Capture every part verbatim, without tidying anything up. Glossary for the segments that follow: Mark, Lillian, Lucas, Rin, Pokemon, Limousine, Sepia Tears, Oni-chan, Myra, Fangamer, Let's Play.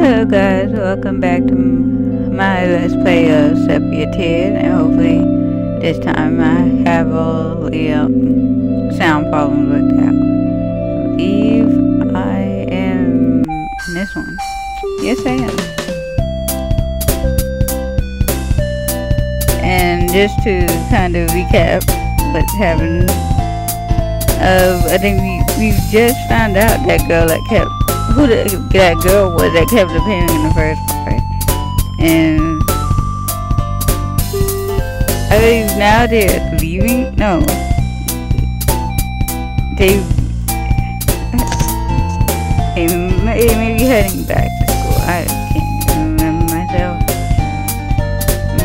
Hello guys, welcome back to my Let's Play of Sepia Tears, and hopefully this time I have all the um, sound problems worked out. I believe I am in this one. Yes, I am. And just to kind of recap what's happened, uh, I think we, we just found out that girl that kept who the, that girl was that kept appearing in the first part, and I mean now they're leaving. No, they they may, maybe heading back to school. I can't remember myself,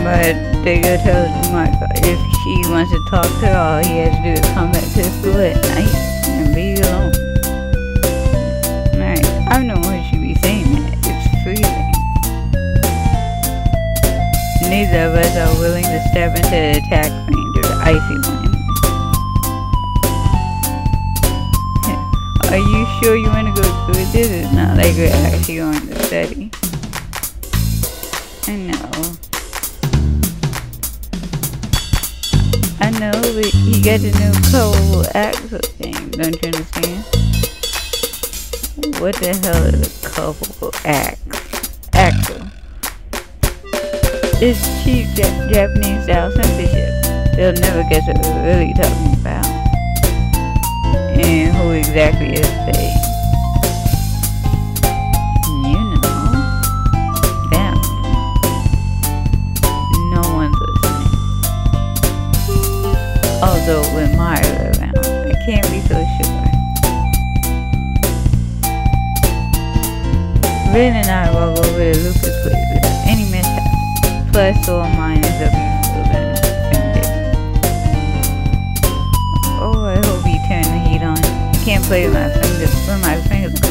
but they go tell Mark if she wants to talk to her, all he has to do is come back to school at night and be alone. I don't know why she be saying that. It's freezing. Neither of us are willing to step into the attack range or the icy one. Are you sure you want to go through it? This is not like we're actually going to study. I know. I know, but you got the new cold axle thing. Don't you understand? What the hell is a couple axe? Axle. It's cheap Japanese style censorship. They'll never guess what we're really talking about. And who exactly is they? You know. Them. No one's listening. Although with Myra around, I can't be so sure. Rin and I walk over to Lucas' place without any mishap. Plus, all mine is up useful than a Oh, I hope you turn the heat on. I can't play with my fingers when my fingers go.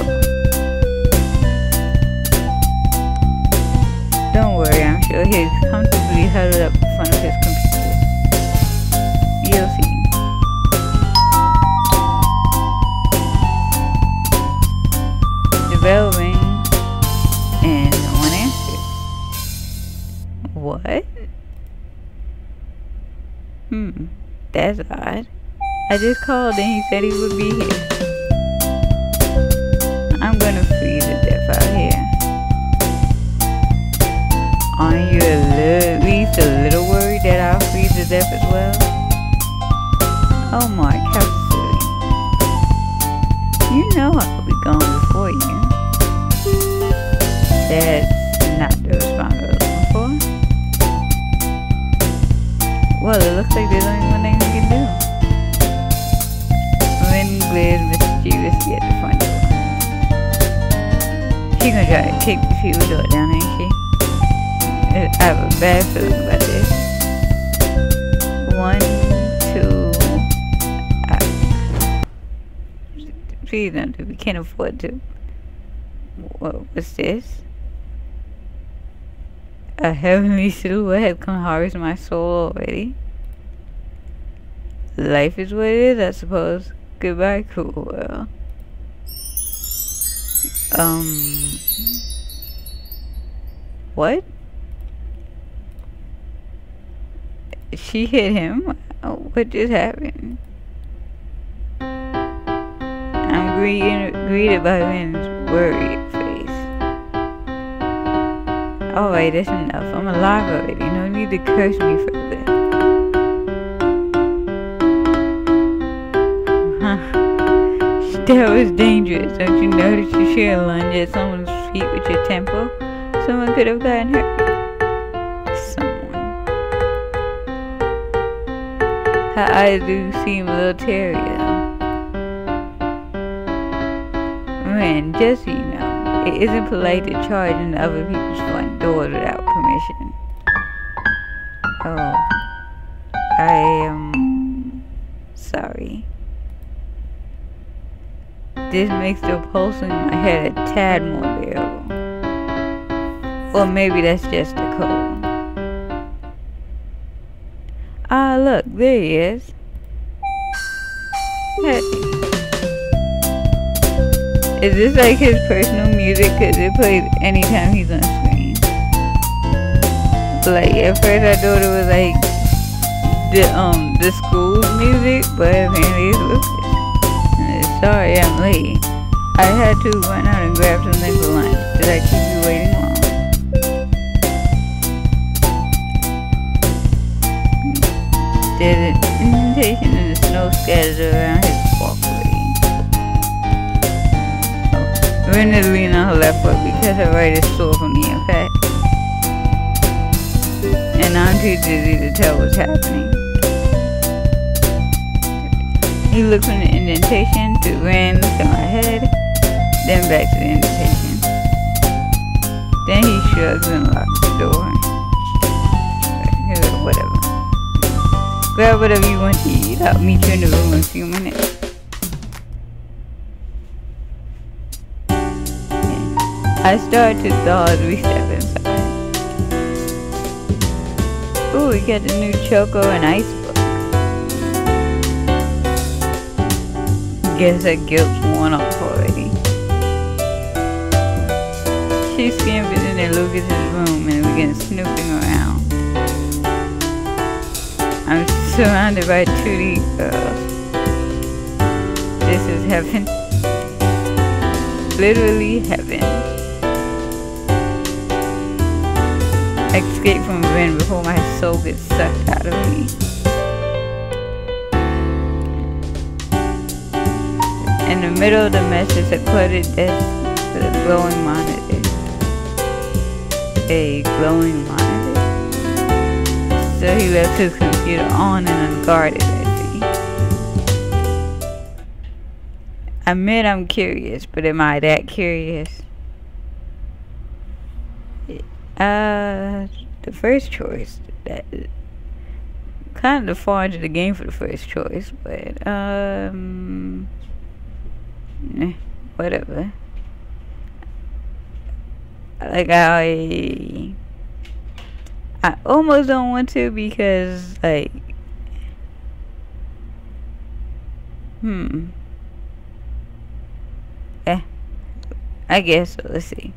Don't worry, I'm sure he's comfortably huddled up in front of his computer. You'll see. The bell rings. What? Hmm, that's odd. I just called and he said he would be here. I'm gonna freeze to death out here. Aren't you a little, at least a little worried that I'll freeze to death as well? Oh Mark, how silly. You know I'll be gone before you. That's not the response I was looking for. Well, it looks like there's only one thing we can do. Rin glared mischievously at the front door. She's gonna try to kick the fuel door down, ain't she? I have a bad feeling about this. One, two, out. Please don't do. We can't afford to. What was this? A heavenly silhouette had come harvest my soul already. Life is what it is, I suppose. Goodbye, cruel world. Um... What? She hit him? Oh, what just happened? I'm greeted, greeted by Vin's worried face. Alright, that's enough. I'm alive already. No need to curse me further. Huh. That was dangerous. Don't you notice you should lunge at someone's feet with your tempo? Someone could have gotten hurt. Someone. Her eyes do seem a little teary, though. Man, just so you know. It isn't polite to charge into other people's front doors without permission. Oh. I am... sorry. This makes the pulsing in my head a tad more bearable. Or maybe that's just the cold. Ah, look, there he is. Hey. Is this like his personal music? Because it plays anytime he's on screen. Like at first I thought it was like the um the school music, but apparently it's Lucas. Sorry I'm late. I had to run out and grab something for lunch. Did I keep you waiting long? There's an indentation in the snow scattered around his walkway. Oh, Rin is leaning on her left foot because her right is sore from the impact. And I'm too dizzy to tell what's happening. He looked from the indentation to Rin, looked at my head. Then back to the invitation. Then he shrugs and locks the door. Right, whatever. Grab whatever you want to eat. I'll meet you in the room in a few minutes. Yeah. I start to thaw as we step inside. Ooh, we got the new choco and ice book. Guess that guilt's worn off already. She scampered into Lucas's room and began snooping around. I'm surrounded by two D girls. This is heaven. Literally heaven. Escape from Rin before my soul gets sucked out of me. In the middle of the mess is a cluttered desk with a glowing monitor. A glowing monitor. So he left his computer on and unguarded, I think. I admit I'm curious, but am I that curious? Uh, the first choice. That kind of far into the game for the first choice, but um, eh, whatever. Like I, I almost don't want to because like, hmm, eh, I guess so. Let's see.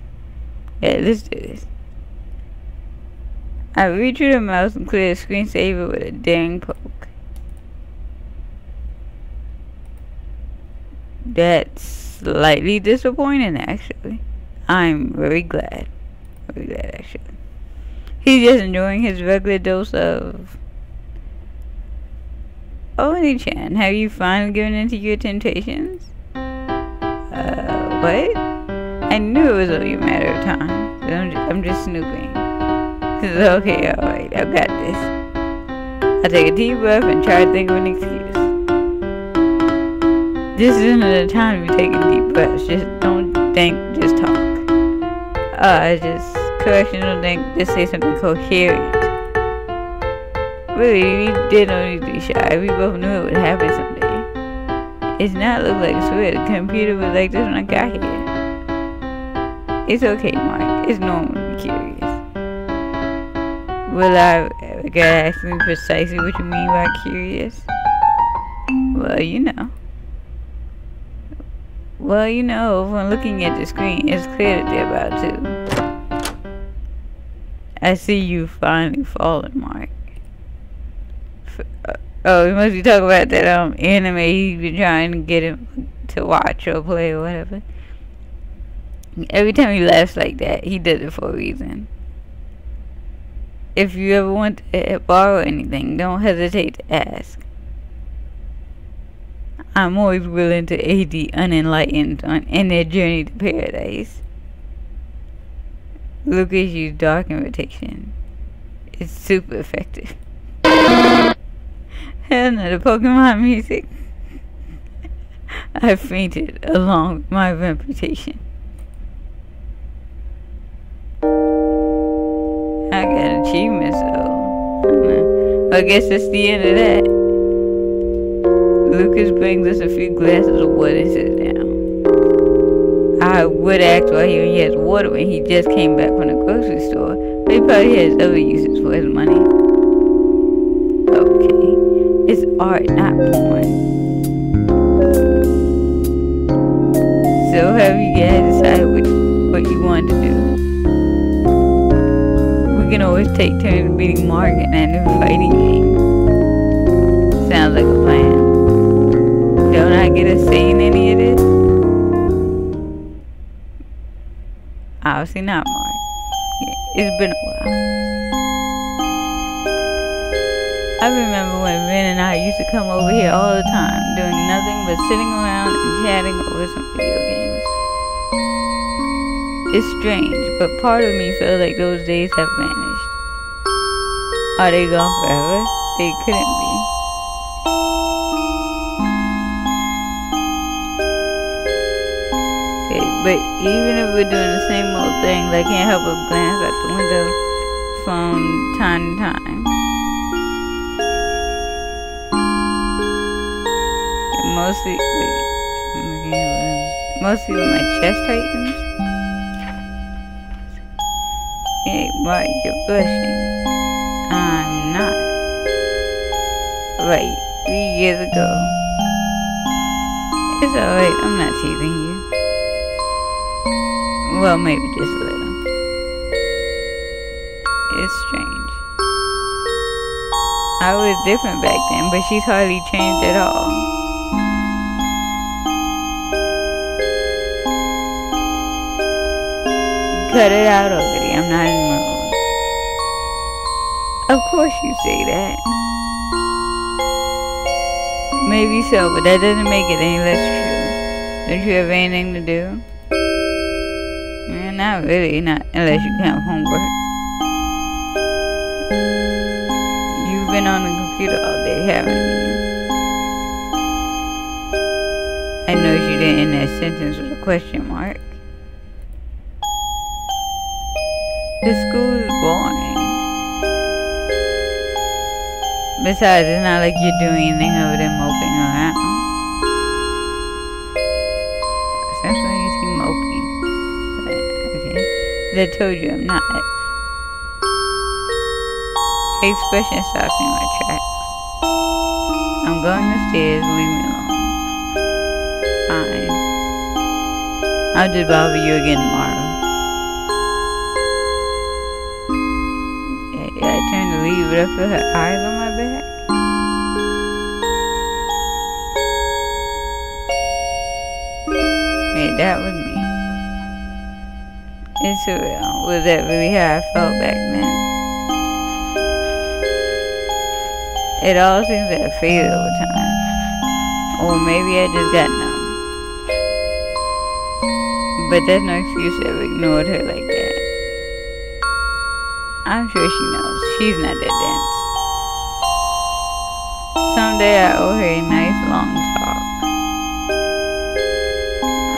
Yeah, let's do this. I reach through the mouse and clear the screensaver with a dang poke. That's slightly disappointing, actually. I'm very glad. Very glad, actually. He's just enjoying his regular dose of... Oni-chan, have you finally given in to your temptations? Uh, what? I knew it was only a matter of time. I'm just, I'm just snooping. Okay, alright, I've got this. I take a deep breath and try to think of an excuse. This isn't the time to be taking deep breaths. Just don't think, just talk. Uh, just correctional think, just say something coherent. Really, we did no need to be shy. We both knew it would happen someday. It's not look like it's weird. The computer was like this when I got here. It's okay, Mark. It's normal to be curious. Will I ever get asked me precisely what you mean by curious? Well, you know. Well, you know, when looking at the screen, it's clear that they're about to. I see you finally fallen, Mark. F uh, oh, we must be talking about that um anime he's been trying to get him to watch or play or whatever. Every time he laughs like that, he does it for a reason. If you ever want to borrow anything, don't hesitate to ask. I'm always willing to aid the unenlightened on in their journey to paradise. Lucas used dark invitation. It's super effective. Hell no, the Pokemon music. I fainted along with my reputation. I got achievements though. I guess that's the end of that. Lucas brings us a few glasses of water and sits down. I would ask why he only has water when he just came back from the grocery store, but he probably has other uses for his money. Okay. It's art, not porn. So so have you guys decide what, what you want to do. We can always take turns beating Mark and end the fighting game. Sounds like a plan. Don't I get a say in any of this? Obviously not, Mark. Yeah, it's been a while. I remember when Rin and I used to come over here all the time, doing nothing but sitting around and chatting over some video games. It's strange, but part of me feels like those days have vanished. Are they gone forever? They couldn't be. But even if we're doing the same old things, I can't help but glance out the window from time to time. And mostly, wait, mostly with my chest tightens. Hey, Mark, you're blushing. I'm not. Like three years ago. It's alright, I'm not teasing you. Well, maybe just a little. It's strange. I was different back then, but she's hardly changed at all. Cut it out already, I'm not in my room. Of course you say that. Maybe so, but that doesn't make it any less true. Don't you have anything to do? Not really, not unless you count homework. You've been on the computer all day, haven't you? I know you didn't end that sentence with a question mark. The school is boring. Besides, it's not like you're doing anything other than moping around. Essentially, you seem moping. I told you I'm not. The expression stops me in my tracks. I'm going upstairs, leave me alone. Fine. I'll just bother you again tomorrow. Yeah, I turned to leave, but I feel her eyes on my back. Yeah, that was me. It's surreal. Was that really how I felt back then? It all seems to have faded over time. Or maybe I just got numb. But that's no excuse to have ignored her like that. I'm sure she knows. She's not that dense. Someday I owe her a nice long talk.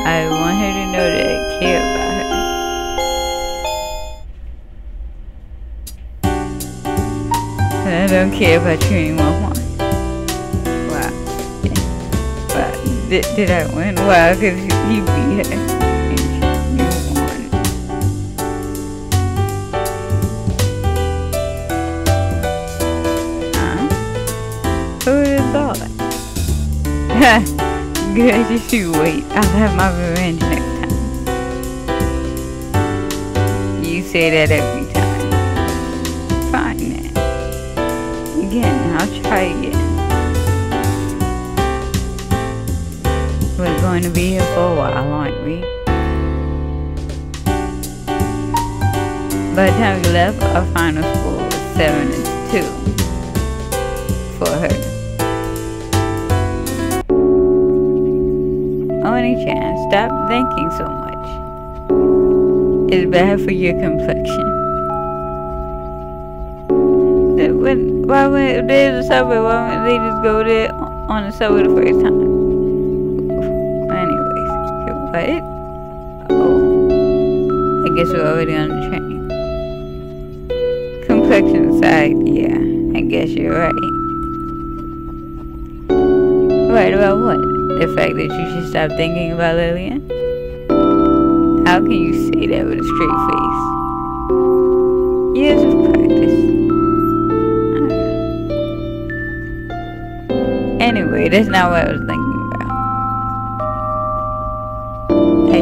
I want her to know that I care about her. I don't care about you anymore. Wow. Yeah. Wow. Did, did I win? Wow, because you beat her. And you won. Huh? Who would have thought? Ha! Good, you should wait. I'll have my revenge next time. You say that every time. Again, I'll try again. We're going to be here for a while, aren't we? By the time we left, our final score was seven and two for her. On any chance, stop thinking so much. It's bad for your complexion. When, why would there's a subway? Why wouldn't they just go there on the subway the first time? Anyways, what? Oh, I guess we're already on the train. Complexion aside, yeah, I guess you're right. Right about what? The fact that you should stop thinking about Lillian? How can you say that with a straight face? Years of practice. Anyway, that's not what I was thinking about. I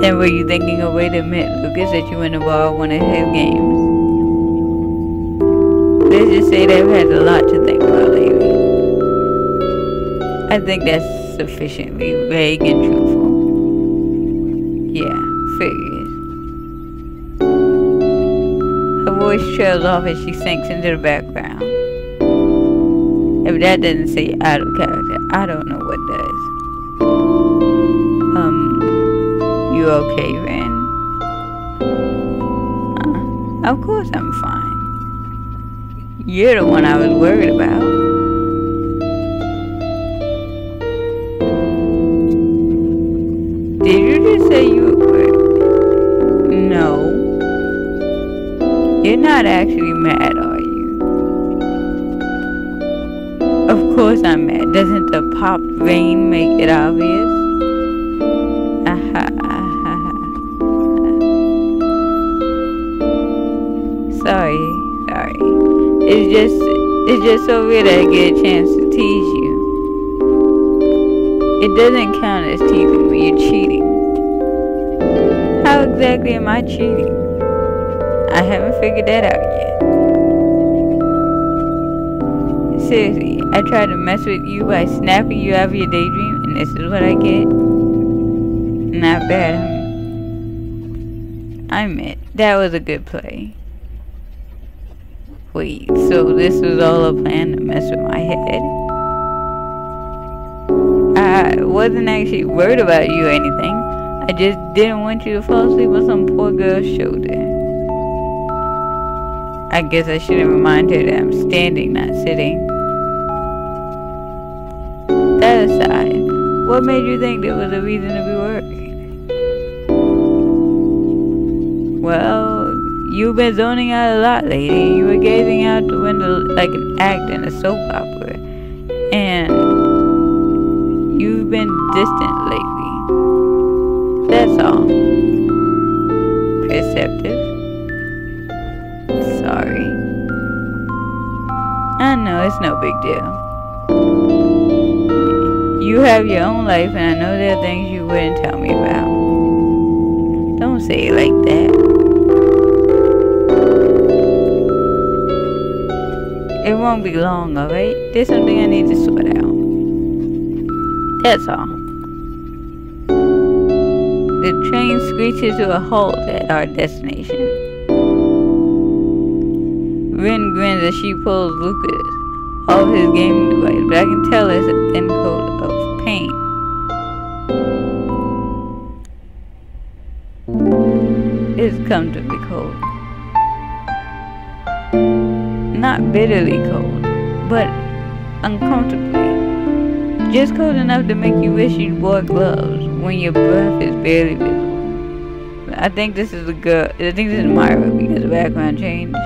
Then were you thinking, oh wait a minute, Lucas, that you went to borrow one of his games? Let's just say they've had a lot to think about lately. I think that's sufficiently vague and truthful. Yeah, figures. Her voice trails off as she sinks into the background. If that doesn't say out of character, I don't know what does. Um, you okay, Rin? Huh? Of course I'm fine. You're the one I was worried about. You're not actually mad, are you? Of course I'm mad. Doesn't the popped vein make it obvious? Aha, aha, aha. Sorry, sorry. It's just, it's just so weird I get a chance to tease you. It doesn't count as teasing when you're cheating. How exactly am I cheating? I haven't figured that out yet. Seriously, I tried to mess with you by snapping you out of your daydream, and this is what I get? Not bad, huh? I admit, that was a good play. Wait, so this was all a plan to mess with my head? I wasn't actually worried about you or anything. I just didn't want you to fall asleep on some poor girl's shoulder. I guess I shouldn't remind her that I'm standing, not sitting. That aside, what made you think there was a reason to be worried? Well, you've been zoning out a lot lately. You were gazing out the window like an act in a soap opera. And you've been distant lately. That's all. Perceptive. Sorry. I know, it's no big deal. You have your own life, and I know there are things you wouldn't tell me about. Don't say it like that. It won't be long, alright? There's something I need to sort out. That's all. The train screeches to a halt at our destination. Rin grins as she pulls Lucas off his gaming device, but I can tell it's a thin coat of paint. It's comfortably cold. Not bitterly cold, but uncomfortably. Just cold enough to make you wish you'd wore gloves when your breath is barely visible. I think this is the girl, I think this is Myra because the background changed.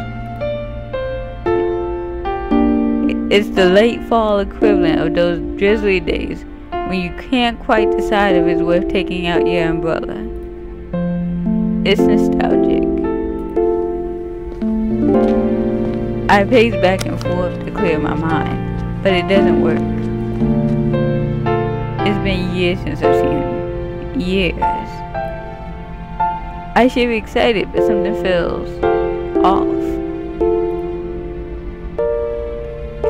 It's the late fall equivalent of those drizzly days when you can't quite decide if it's worth taking out your umbrella. It's nostalgic. I pace back and forth to clear my mind, but it doesn't work. It's been years since I've seen him. Years. I should be excited, but something feels off.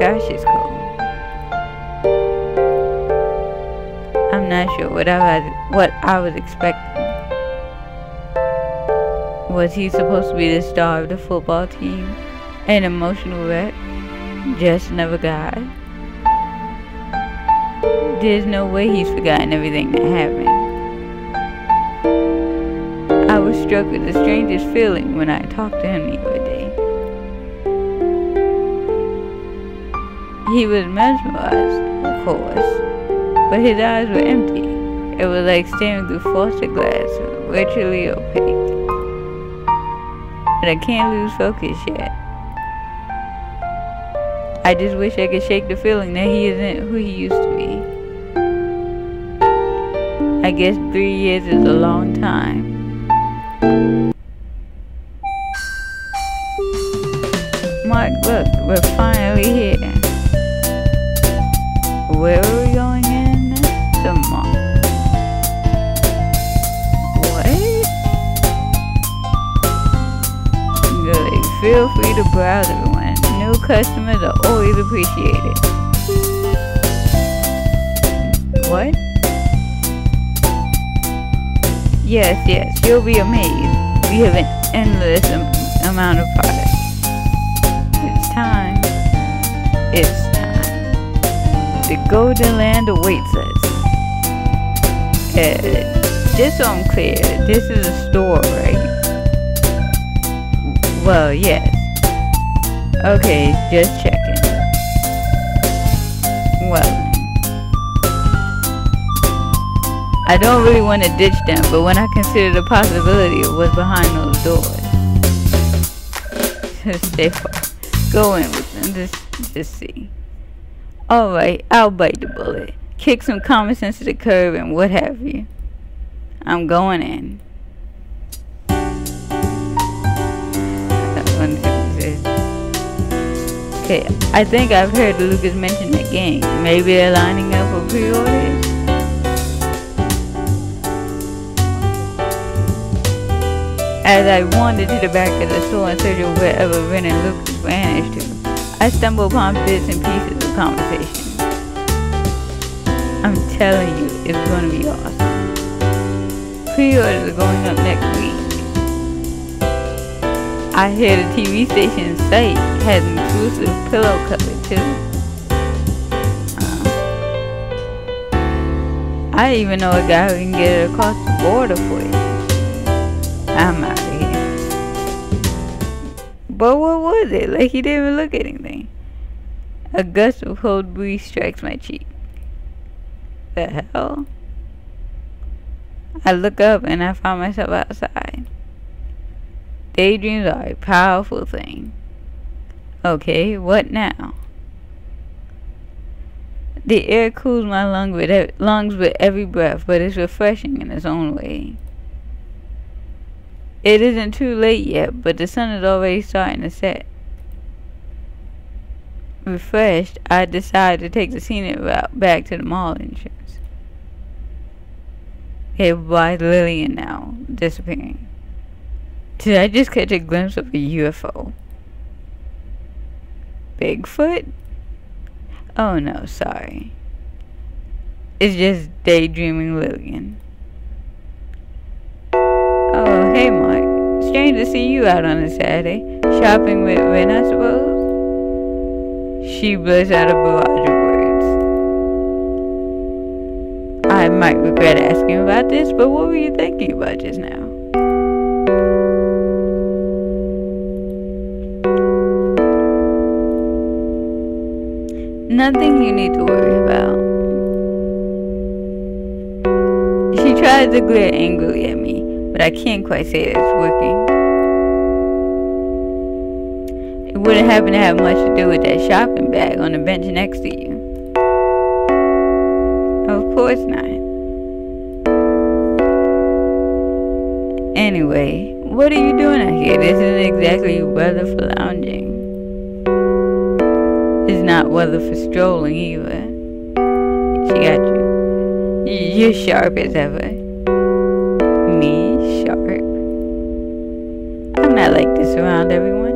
Gosh, it's cold. I'm not sure what I was, what I was expecting. Was he supposed to be the star of the football team? An emotional wreck? Just another guy? There's no way he's forgotten everything that happened. I was struck with the strangest feeling when I talked to him the other day. He was mesmerized, of course, but his eyes were empty. It was like staring through frosted glass, virtually opaque. But I can't lose focus yet. I just wish I could shake the feeling that he isn't who he used to be. I guess three years is a long time. Mark, look, we're finally here. Where are we going in? The mall. What? feel free to browse everyone. New customers are always appreciated. What? Yes, yes, you'll be amazed. We have an endless am amount of products. It's time. It's time. The golden land awaits us. Uh, just so I'm clear, this is a store, right? Well, yes. Okay, just checking. Well. I don't really want to ditch them, but when I consider the possibility of what's behind those doors, stay far. Go in with them, just, just see. Alright, I'll bite the bullet. Kick some common sense to the curb and what have you. I'm going in. Okay, I think I've heard Lucas mention the game. Maybe they're lining up for pre-orders? As I wandered to the back of the store in search of wherever Rin and Lucas vanished to, I stumbled upon bits and pieces of conversation. I'm telling you, it's going to be awesome. Pre-orders are going up next week. I hear the T V station site has an exclusive pillow cover too. Um, I even know a guy who can get it across the border for you. I'm out of here. But what was it? Like he didn't even look at anything. A gust of cold breeze strikes my cheek. The hell? I look up and I find myself outside. Daydreams are a powerful thing. Okay, what now? The air cools my lung with e lungs with every breath, but it's refreshing in its own way. It isn't too late yet, but the sun is already starting to set. Refreshed, I decide to take the scenic route back to the mall entrance. Okay, why is Lillian now disappearing? Did I just catch a glimpse of a U F O? Bigfoot? Oh no, sorry. It's just daydreaming Lillian. Hey Mark, strange to see you out on a Saturday, shopping with Rin, I suppose? She burst out a barrage of words. I might regret asking about this, but what were you thinking about just now? Nothing you need to worry about. She tried to glare angrily at me, but I can't quite say that it's working. It wouldn't happen to have much to do with that shopping bag on the bench next to you. Of course not. Anyway, what are you doing out here? This isn't exactly weather for lounging. It's not weather for strolling either. She got you. You're sharp as ever. I like this around everyone.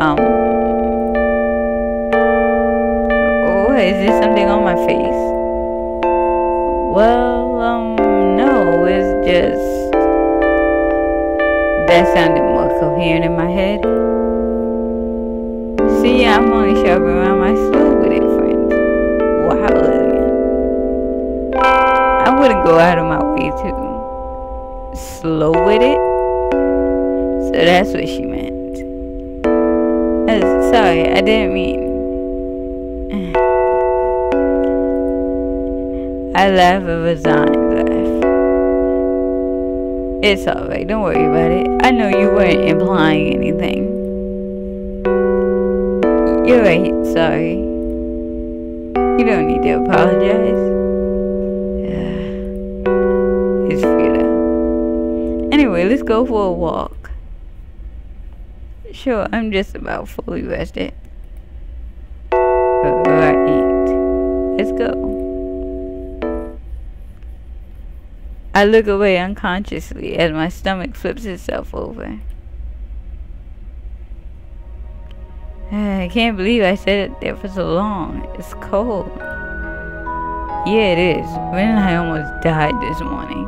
Um. Oh, is there something on my face? Well, um, no, it's just... That sounded more coherent in my head. See, I'm only shoving around my sleeve with it, friends. Wow. I wouldn't go out of my way to slow with it. So that's what she meant. I was, sorry, I didn't mean. I laugh a resigned laugh. It's alright, don't worry about it. I know you weren't implying anything. You're right, sorry. You don't need to apologize. Anyway, let's go for a walk. Sure, I'm just about fully rested. Alright, let's go. I look away unconsciously as my stomach flips itself over. I can't believe I said it there for so long. It's cold. Yeah, it is. Rin and I almost died this morning.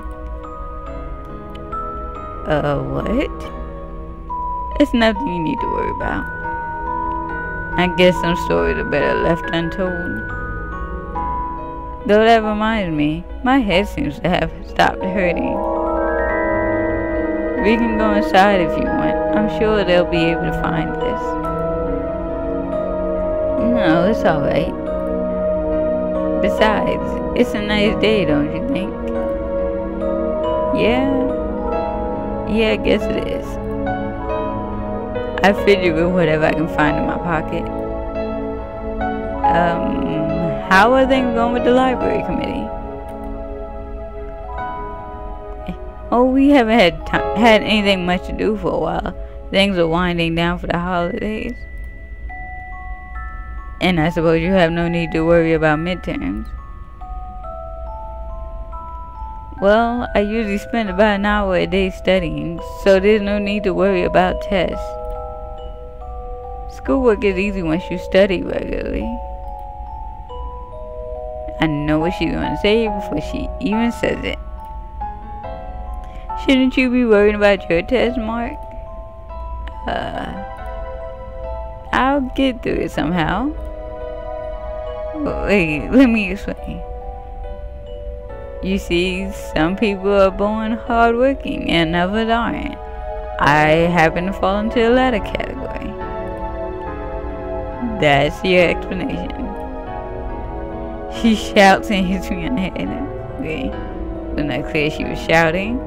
Uh, what? It's nothing you need to worry about. I guess some stories are better left untold. Though that reminds me, my head seems to have stopped hurting. We can go inside if you want. I'm sure they'll be able to find this. No, it's alright. Besides, it's a nice day, don't you think? Yeah? Yeah, I guess it is. I figured with whatever I can find in my pocket. Um... How are things going with the library committee? Oh, we haven't had time, had anything much to do for a while. Things are winding down for the holidays. And I suppose you have no need to worry about midterms. Well, I usually spend about an hour a day studying, so there's no need to worry about tests. Schoolwork is easy once you study regularly. I know what she's gonna say before she even says it. Shouldn't you be worried about your test, Mark? Uh, I'll get through it somehow. Wait, let me explain. You see, some people are born hardworking and others aren't. I happen to fall into the latter category. That's your explanation. She shouts and hits me on the head. Okay. It was not clear she was shouting.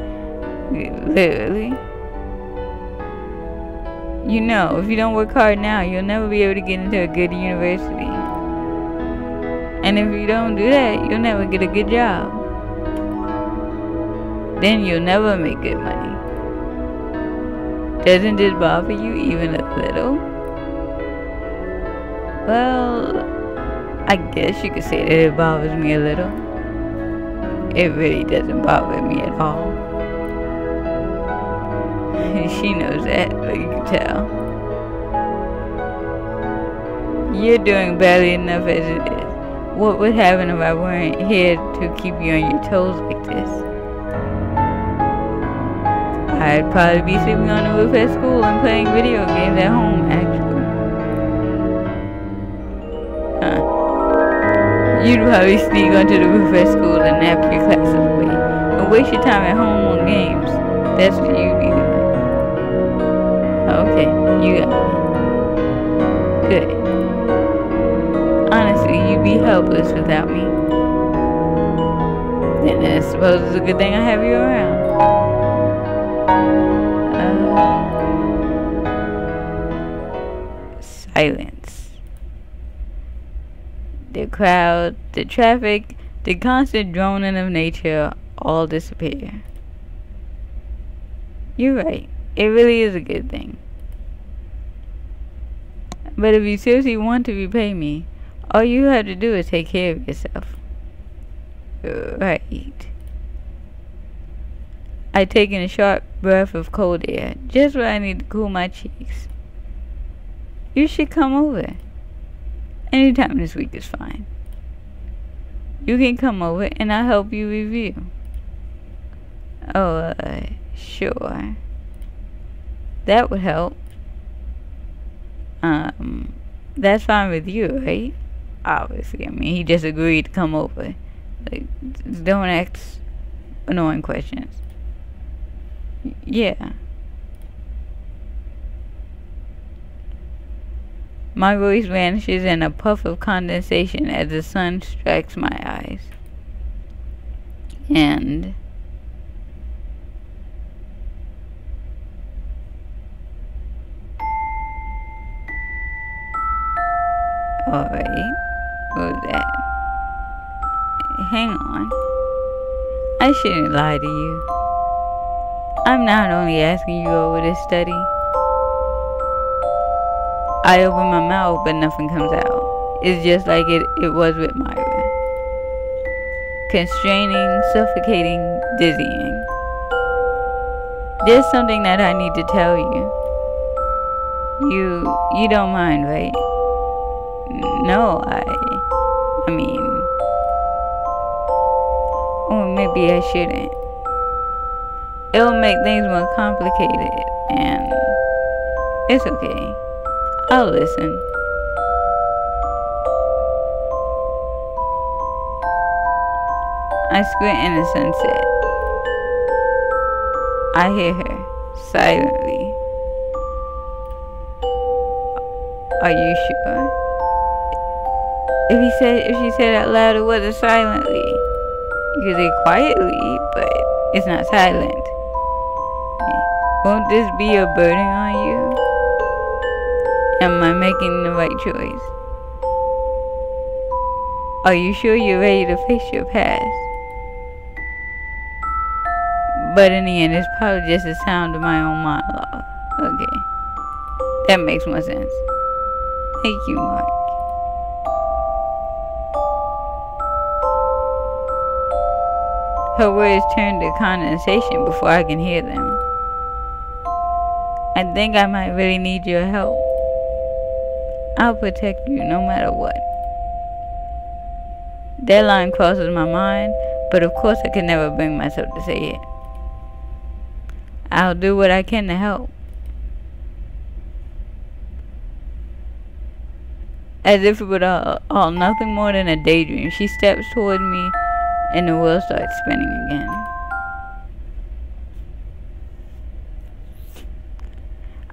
Literally. You know, if you don't work hard now, you'll never be able to get into a good university. And if you don't do that, you'll never get a good job. Then you'll never make good money. Doesn't this bother you even a little? Well, I guess you could say that it bothers me a little. It really doesn't bother me at all. She knows that, but you can tell. You're doing badly enough as it is. What would happen if I weren't here to keep you on your toes like this? I'd probably be sleeping on the roof at school and playing video games at home, actually. You'd probably sneak onto the roof at school and nap your classes away, and waste your time at home on games. That's what you'd be doing. Okay, you got me. Good. Honestly, you'd be helpless without me. Then I suppose it's a good thing I have you around. Uh, silence. The crowd, the traffic, the constant droning of nature all disappear. You're right. It really is a good thing. But if you seriously want to repay me, all you have to do is take care of yourself. Right. I take in a sharp breath of cold air, just what I need to cool my cheeks. You should come over. Anytime this week is fine. You can come over and I'll help you review. Oh, uh, sure. That would help. Um, that's fine with you, right? Obviously, I mean, he just agreed to come over. Like, don't ask annoying questions. Yeah. My voice vanishes in a puff of condensation as the sun strikes my eyes. And alright. What was that? Hang on. I shouldn't lie to you. I'm not only asking you over to study. I open my mouth, but nothing comes out. It's just like it, it was with Myra. constraining, suffocating, dizzying. There's something that I need to tell you. You, you don't mind, right? No, I, I mean, or maybe I shouldn't. It'll make things more complicated, and it's okay. I'll listen. I squint in the sunset. I hear her, silently. Are you sure? If he said, if she said out loud, it wasn't silently. You could say quietly, but it's not silent. Won't this be a burden on you? Am I making the right choice? Are you sure you're ready to face your past? But in the end, it's probably just the sound of my own monologue. Okay. That makes more sense. Thank you, Mark. Her words turn to condensation before I can hear them. I think I might really need your help. I'll protect you no matter what. That line crosses my mind, but of course I can never bring myself to say it. I'll do what I can to help. As if it were all, all nothing more than a daydream, she steps toward me and the world starts spinning again.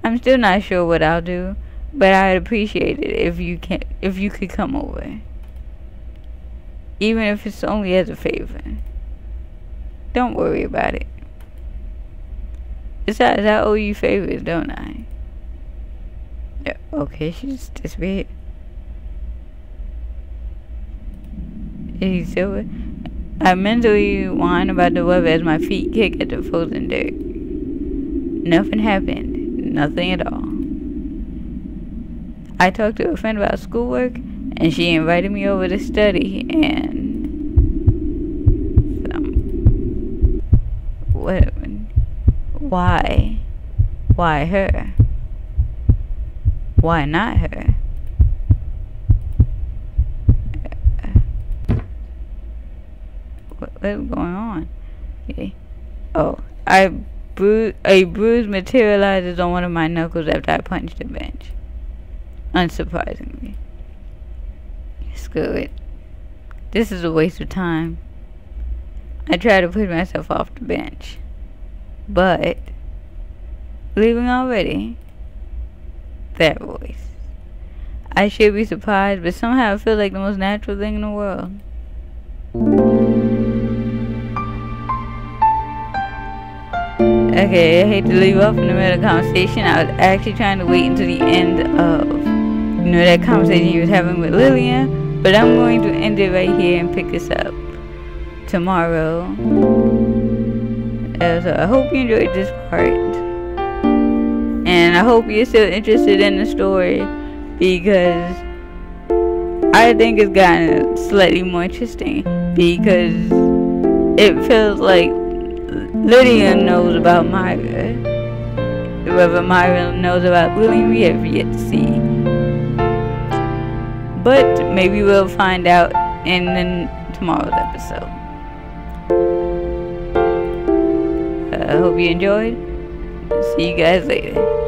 I'm still not sure what I'll do, but I'd appreciate it if you can, if you could come over. Even if it's only as a favor. Don't worry about it. Besides, I owe you favors, don't I? Yeah, okay, she's this big. Is he silver? I mentally whine about the weather as my feet kick at the frozen dirt. Nothing happened. Nothing at all. I talked to a friend about schoolwork, and she invited me over to study, and some, what, why, why her? Why not her? What, what's going on? Okay. Oh, I bru- a bruise materializes on one of my knuckles after I punched the bench. Unsurprisingly. Screw it. This is a waste of time. I try to push myself off the bench. But leaving already? That voice. I should be surprised, but somehow I feel like the most natural thing in the world. Okay, I hate to leave off in the middle of the conversation. I was actually trying to wait until the end of, you know, that conversation he was having with Lillian. But I'm going to end it right here and pick this up tomorrow. Uh, so I hope you enjoyed this part. And I hope you're still interested in the story, because I think it's gotten slightly more interesting, because it feels like Lillian knows about Myra. Whether Myra knows about Lillian, we have yet to see. But maybe we'll find out in, in tomorrow's episode. I uh, hope you enjoyed. See you guys later.